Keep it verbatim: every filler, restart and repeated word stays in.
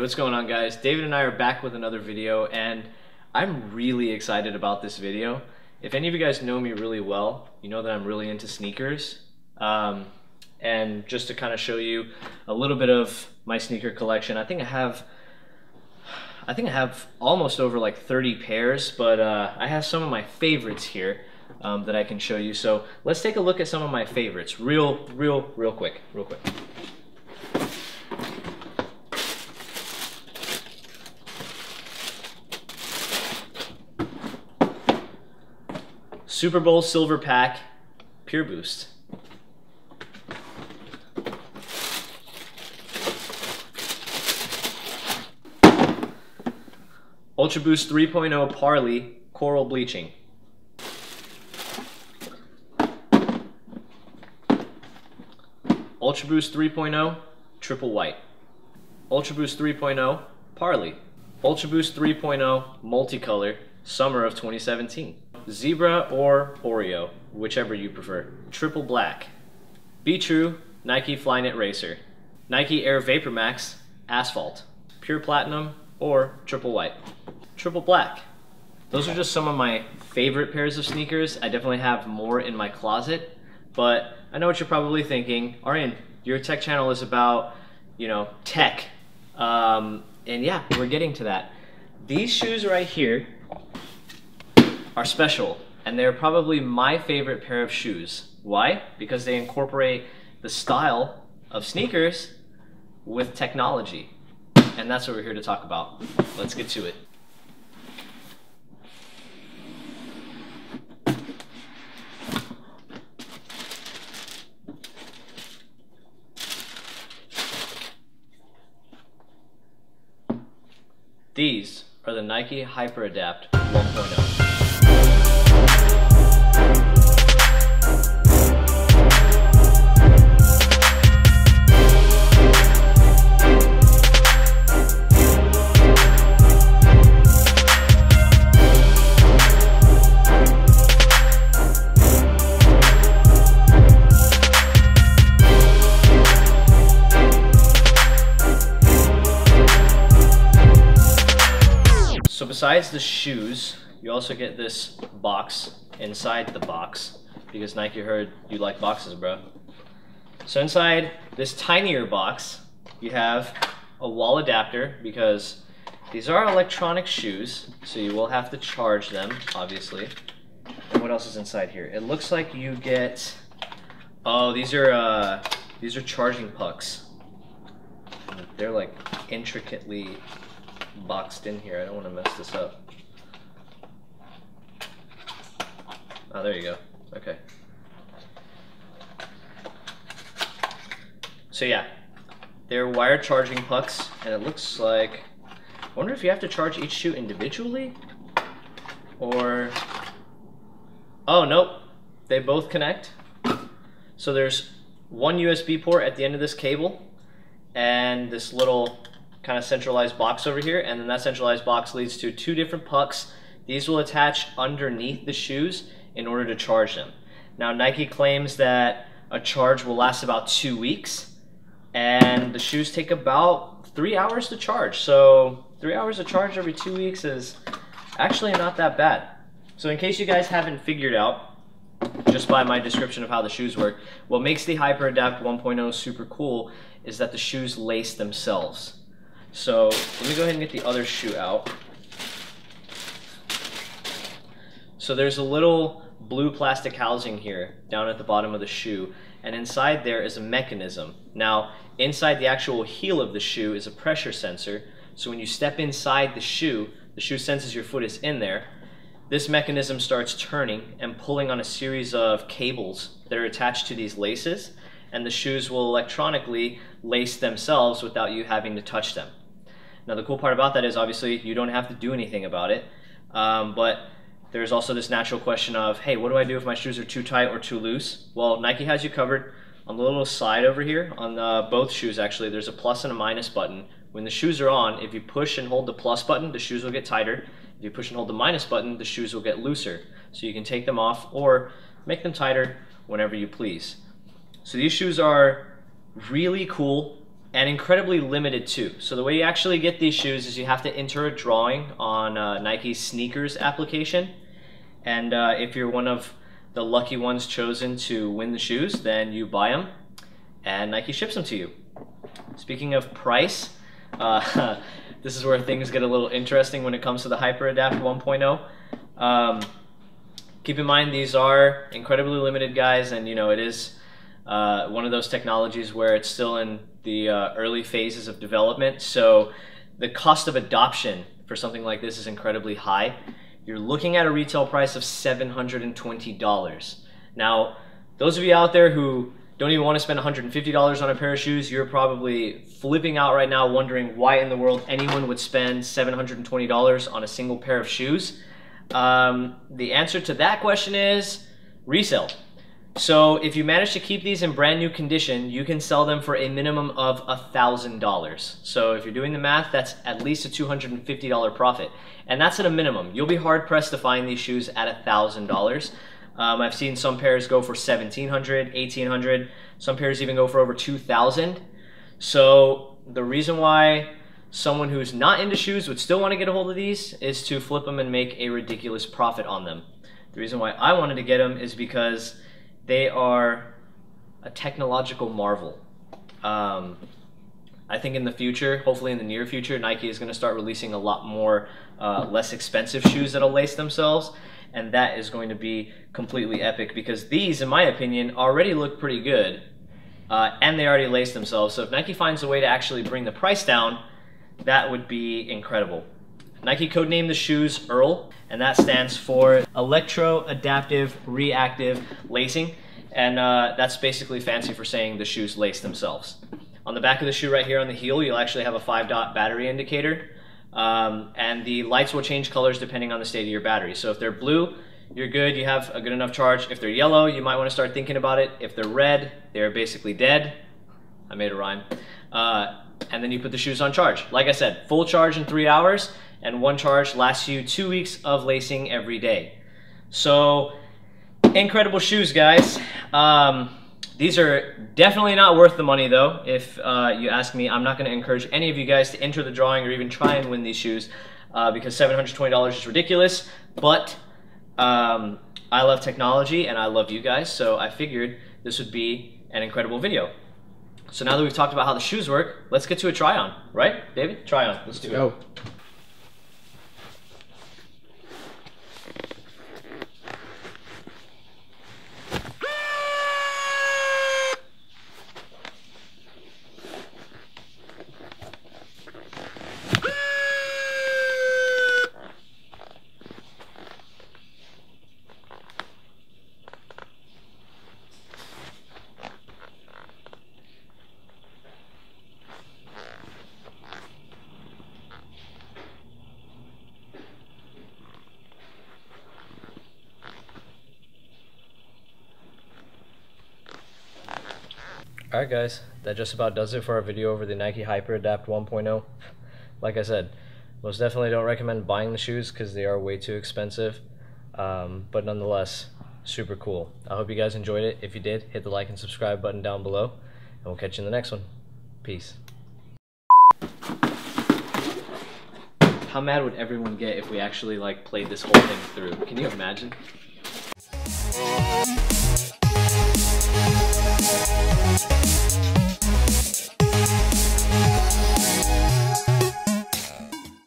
Hey, what's going on, guys? David and I are back with another video, and I'm really excited about this video. If any of you guys know me really well, you know that I'm really into sneakers. Um, and just to kind of show you a little bit of my sneaker collection, I think I have I think I have almost over like thirty pairs, but uh, I have some of my favorites here um, that I can show you. So let's take a look at some of my favorites real, real, real quick, real quick. Super Bowl Silver Pack, Pure Boost. Ultra Boost three point oh Parley, Coral Bleaching. Ultra Boost three point oh Triple White. Ultra Boost three point oh Parley. Ultra Boost three point oh Multicolor, Summer of twenty seventeen. Zebra or Oreo, whichever you prefer. Triple Black. Be True, Nike Flyknit Racer. Nike Air VaporMax, Asphalt. Pure Platinum or Triple White. Triple Black. Those are just some of my favorite pairs of sneakers. I definitely have more in my closet, but I know what you're probably thinking. Arian, your tech channel is about, you know, tech. Um, and yeah, we're getting to that. These shoes right here are special, and they're probably my favorite pair of shoes. Why? Because they incorporate the style of sneakers with technology, and that's what we're here to talk about. Let's get to it. These are the Nike HyperAdapt one point oh. Besides the shoes, you also get this box inside the box, because Nike heard you like boxes, bro. So inside this tinier box, you have a wall adapter, because these are electronic shoes, so you will have to charge them, obviously. And what else is inside here? It looks like you get, oh, these are uh, these are charging pucks. They're like intricately boxed in here. I don't want to mess this up. Oh, there you go. Okay. So yeah, they're wire charging pucks, and it looks like, I wonder if you have to charge each shoe individually, or, oh nope, they both connect. So there's one U S B port at the end of this cable, and this little kind of centralized box over here, and then that centralized box leads to two different pucks. These will attach underneath the shoes in order to charge them. Now, Nike claims that a charge will last about two weeks, and the shoes take about three hours to charge. So three hours to charge every two weeks is actually not that bad. So in case you guys haven't figured out, just by my description of how the shoes work, what makes the HyperAdapt one point oh super cool is that the shoes lace themselves. So let me go ahead and get the other shoe out. So there's a little blue plastic housing here down at the bottom of the shoe, and inside there is a mechanism. Now, inside the actual heel of the shoe is a pressure sensor. So when you step inside the shoe, the shoe senses your foot is in there. This mechanism starts turning and pulling on a series of cables that are attached to these laces, and the shoes will electronically lace themselves without you having to touch them. Now, the cool part about that is obviously you don't have to do anything about it, um, but there's also this natural question of, hey, what do I do if my shoes are too tight or too loose? Well, Nike has you covered. On the little side over here, on uh, both shoes actually, there's a plus and a minus button. When the shoes are on, if you push and hold the plus button, the shoes will get tighter. If you push and hold the minus button, the shoes will get looser. So you can take them off or make them tighter whenever you please. So these shoes are really cool. and incredibly limited too. So the way you actually get these shoes is you have to enter a drawing on uh, Nike's sneakers application. And uh, if you're one of the lucky ones chosen to win the shoes, then you buy them and Nike ships them to you. Speaking of price, uh, this is where things get a little interesting when it comes to the HyperAdapt one point oh. Um, keep in mind, these are incredibly limited, guys, and you know, it is uh, one of those technologies where it's still in the uh, early phases of development. So the cost of adoption for something like this is incredibly high. You're looking at a retail price of seven hundred twenty dollars. Now, those of you out there who don't even want to spend one hundred fifty dollars on a pair of shoes, you're probably flipping out right now wondering why in the world anyone would spend seven hundred twenty dollars on a single pair of shoes. Um, the answer to that question is resale. So if you manage to keep these in brand new condition, you can sell them for a minimum of one thousand dollars. So if you're doing the math, that's at least a two hundred fifty dollar profit. And that's at a minimum. You'll be hard pressed to find these shoes at one thousand dollars. Um, I've seen some pairs go for seventeen hundred dollars, eighteen hundred dollars. Some pairs even go for over two thousand dollars. So the reason why someone who's not into shoes would still want to get a hold of these is to flip them and make a ridiculous profit on them. The reason why I wanted to get them is because they are a technological marvel. Um, I think in the future, hopefully in the near future, Nike is going to start releasing a lot more uh, less expensive shoes that'll lace themselves. And that is going to be completely epic because these, in my opinion, already look pretty good uh, and they already lace themselves. So if Nike finds a way to actually bring the price down, that would be incredible. Nike codenamed the shoes E R L, and that stands for Electro Adaptive Reactive Lacing. And uh, that's basically fancy for saying the shoes lace themselves. On the back of the shoe right here on the heel, you'll actually have a five-dot battery indicator. Um, and the lights will change colors depending on the state of your battery. So if they're blue, you're good, you have a good enough charge. If they're yellow, you might want to start thinking about it. If they're red, they're basically dead. I made a rhyme. Uh, and then you put the shoes on charge. Like I said, full charge in three hours, and one charge lasts you two weeks of lacing every day. So, incredible shoes, guys. Um, These are definitely not worth the money though. If uh, you ask me, I'm not gonna encourage any of you guys to enter the drawing or even try and win these shoes uh, because seven hundred twenty dollars is ridiculous, but um, I love technology and I love you guys, so I figured this would be an incredible video. So now that we've talked about how the shoes work, let's get to a try on, right, David? Try on, let's do it. Go. Alright guys, that just about does it for our video over the Nike HyperAdapt one point oh. Like I said, most definitely don't recommend buying the shoes because they are way too expensive, um, but nonetheless, super cool. I hope you guys enjoyed it. If you did, hit the like and subscribe button down below, and we'll catch you in the next one. Peace. How mad would everyone get if we actually like played this whole thing through? Can you imagine?